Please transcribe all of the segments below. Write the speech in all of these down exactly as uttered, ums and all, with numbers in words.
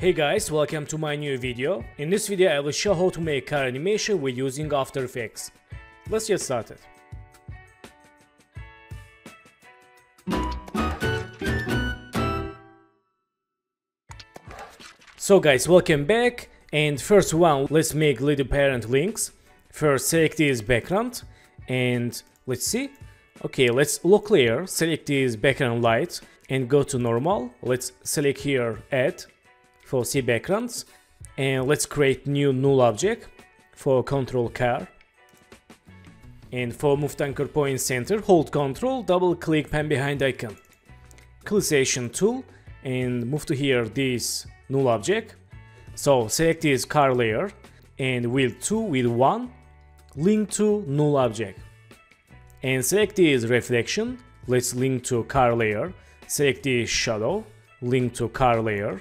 Hey guys, welcome to my new video. In this video I will show how to make car animation with using After Effects. Let's get started. So guys, welcome back, and first one, let's make little parent links. First select this background and let's see. Okay, let's look layer, select this background light and go to normal. Let's select here add for C backgrounds, and let's create new null object for control car. And for moved anchor point center, hold control, double click pan behind icon, collision tool, and move to here this null object. So select this car layer and wheel two, wheel one, link to null object, and select this reflection. Let's link to car layer, select this shadow, link to car layer,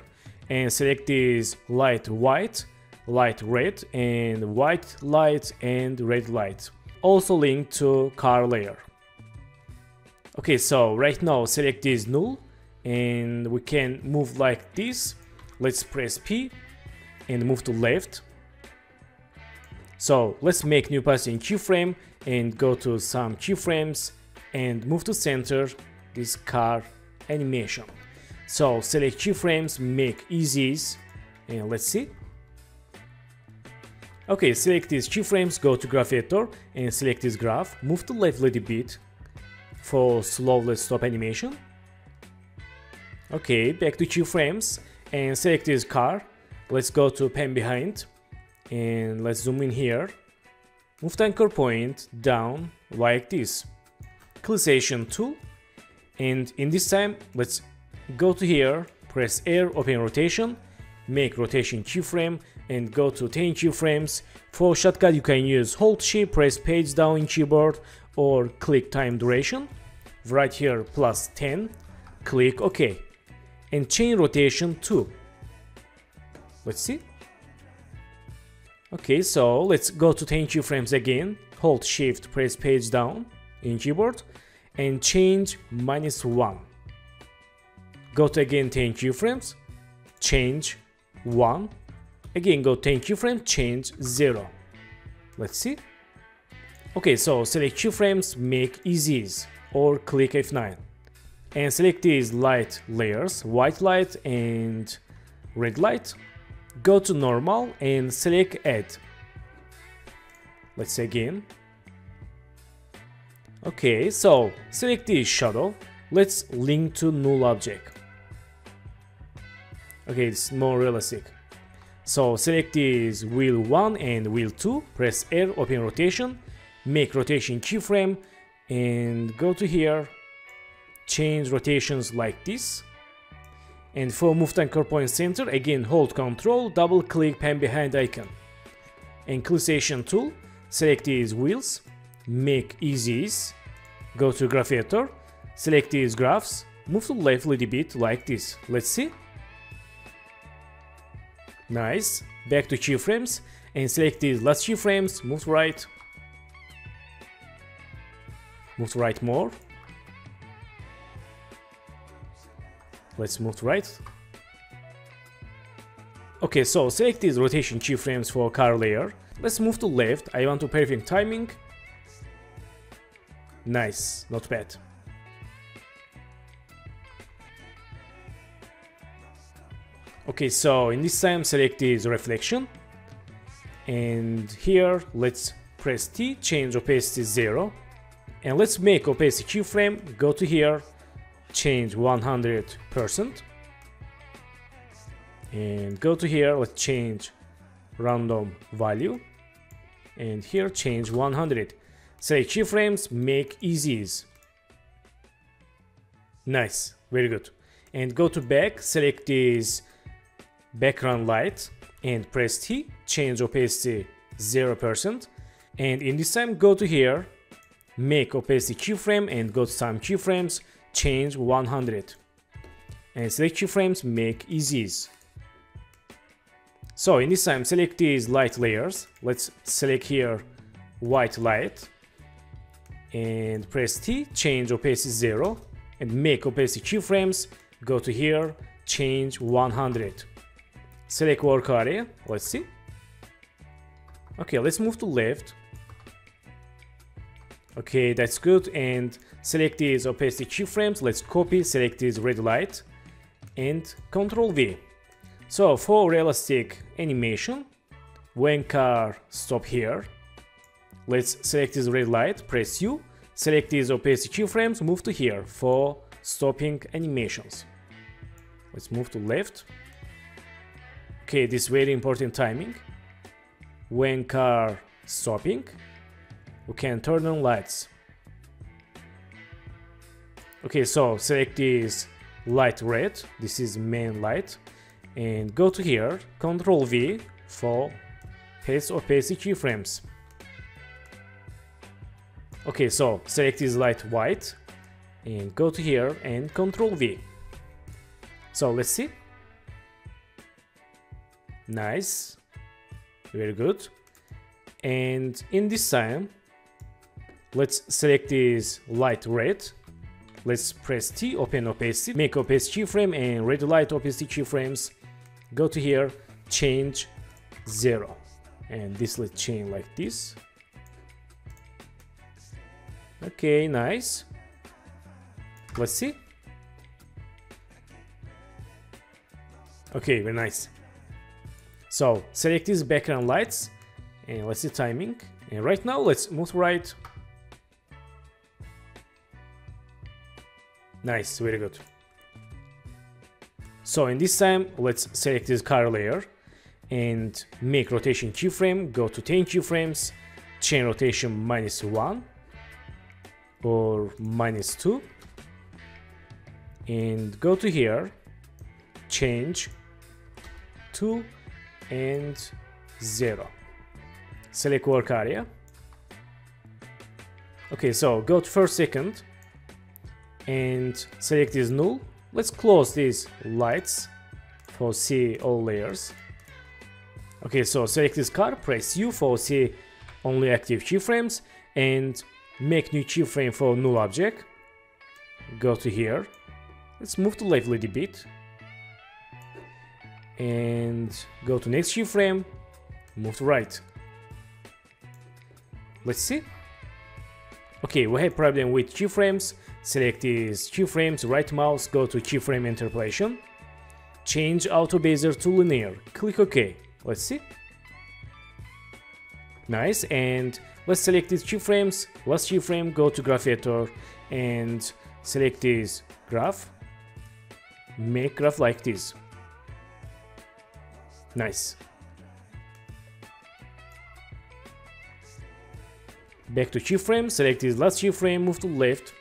and select this light white, light red, and white light and red light, also linked to car layer. Okay, so right now select this null and we can move like this. Let's press P and move to left. So let's make new position keyframe and go to some keyframes and move to center this car animation. So select keyframes, make easies, and let's see. Okay, select these keyframes, go to graph editor and select this graph, move to left little bit for slow, let's stop animation. Okay, back to keyframes and select this car. Let's go to pan behind and let's zoom in here. Move the anchor point down like this. Collision tool, and in this time let's go to here, press R, open rotation, make rotation keyframe, and go to ten keyframes. For shortcut you can use hold shift, press page down in keyboard, or click time duration, right here plus ten, click OK, and chain rotation to. Let's see. Okay, so let's go to ten keyframes again, hold shift, press page down in keyboard, and change minus one. Go to again ten keyframes, change one, again go ten keyframes, change zero. Let's see. Okay, so select keyframes, make easies, or click F nine. And select these light layers, white light and red light. Go to normal and select add. Let's see again. Okay, so select this shadow, let's link to null object. Okay, it's more realistic. So select this wheel one and wheel two, press R, open rotation, make rotation keyframe, and go to here, change rotations like this. And for moved anchor point center, again hold control, double click pan behind icon, and collision tool, select these wheels, make easies, go to graph editor, select these graphs, move to left little bit like this. Let's see. Nice. Back to keyframes and select these last keyframes, move to right, move to right more, let's move to right. Okay, so select these rotation keyframes for car layer, let's move to left, I want to perfect timing. Nice, not bad. Okay, so in this time select this reflection, and here let's press T, change opacity zero, and let's make opacity keyframe, go to here, change one hundred percent, and go to here, let's change random value, and here change one hundred, select keyframes, make easies. Nice, very good. And go to back, select this background light and press T, change opacity zero percent, and in this time go to here, make opacity keyframe and go to some keyframes, change one hundred, and select keyframes, make easies. So in this time select these light layers, let's select here white light and press T, change opacity zero and make opacity keyframes, go to here, change one hundred, select work area. Let's see. Okay, let's move to left. Okay, that's good. And select these opacity keyframes. Let's copy, select this red light and Control V. So for realistic animation, when car stop here, let's select this red light, press U, select these opacity keyframes, move to here for stopping animations. Let's move to left. Okay, this is very important timing. When car stopping, we can turn on lights. Okay, so select this light red, this is main light, and go to here, Control V for paste opacity keyframes. Okay, so select this light white and go to here and Control V. So let's see. Nice, very good. And in this time, let's select this light red. Let's press T, open opacity, make opacity keyframe and red light opacity keyframes. Go to here, change zero. And this let's change like this. Okay, nice. Let's see. Okay, very nice. So select these background lights. And let's see timing. And right now, let's move to right. Nice, very good. So in this time, let's select this car layer and make rotation keyframe, go to ten keyframes, chain rotation minus one or minus two. And go to here, change two and zero. Select work area. Okay, so go to first second and select this null. Let's close these lights for see all layers. Okay, so select this car, press U for see only active keyframes and make new keyframe for null object. Go to here. Let's move to left a little bit and go to next keyframe, move to right. Let's see. Okay, we have problem with keyframes. Select these keyframes, right mouse, go to keyframe interpolation. Change auto bezier to linear. Click OK. Let's see. Nice, and let's select these keyframes. Last keyframe, go to graph editor and select this graph. Make graph like this. Nice. Back to keyframe, select this last keyframe, move to left.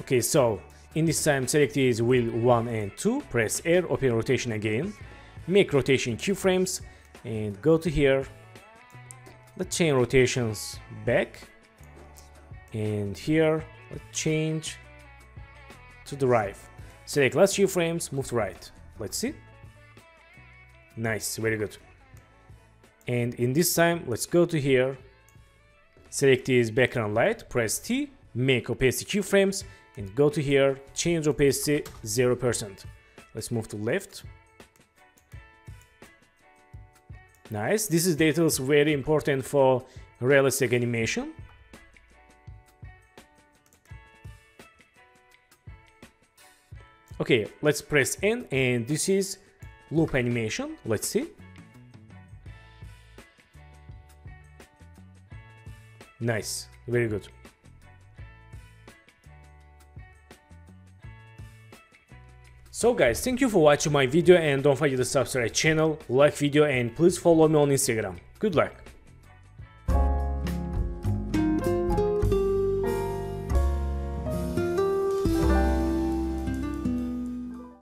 Okay, so in this time select this wheel one and two, press R, open rotation again, make rotation keyframes and go to here. Let's change rotations back and here let's change to the right. Select last keyframes, move to right. Let's see. Nice, very good. And in this time, let's go to here, select this background light, press T, make opacity keyframes, and go to here, change opacity zero percent. Let's move to left. Nice, this is details very important for realistic animation. Okay, let's press N, and this is loop animation, let's see. Nice, very good. So guys, thank you for watching my video and don't forget to subscribe channel, like video and please follow me on Instagram. Good luck!